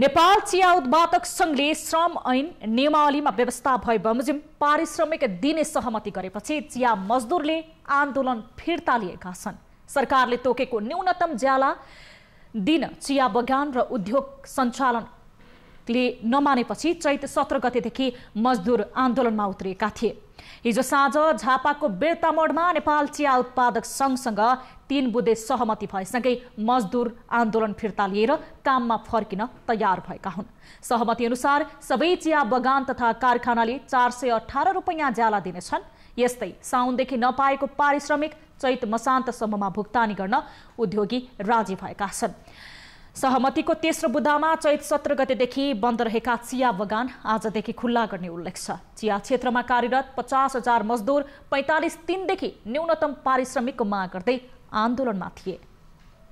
नेपाल चिया उत्पादक संघले श्रम ऐन नियमावलीमा व्यवस्था भए बमोजिम पारिश्रमिक दिने सहमति गरेपछि चिया मजदुरले आन्दोलन फिर्ता लिएका छन्। सरकारले तोकेको न्यूनतम ज्याला दिन चिया बगान र उद्योग सञ्चालनले नमानेपछि चैत 17 गतेदेखि मजदुर आन्दोलनमा उत्रिएका थिए। हिजो साँझ झापाको विर्तामोडमा नेपाल चिया उत्पादक संघसँग 3 बुधे सहमति भएसँगै मजदुर आन्दोलन फिर्ता लिएर काममा फर्किन तयार भएका हुन्। सहमति अनुसार सबै चिया बगान तथा कारखानाले 418 रुपैयाँ ज्याला दिनेछन्। यस्तै साउनदेखि नपाएको पारिश्रमिक चैत मसान्तसम्ममा भुक्तानी गर्न उद्योगी राजी भएका छन्। सहमतिको तेस्रो बुधामा चैत 17 गतेदेखि बन्द रहेका चिया बगान आजदेखि खुल्ला गर्ने उल्लेख छ। चिया क्षेत्रमा कार्यरत 50,000 मजदुर 45 दिनदेखि न्यूनतम पारिश्रमिकको माग गर्दै आन्दोलनमा थिए।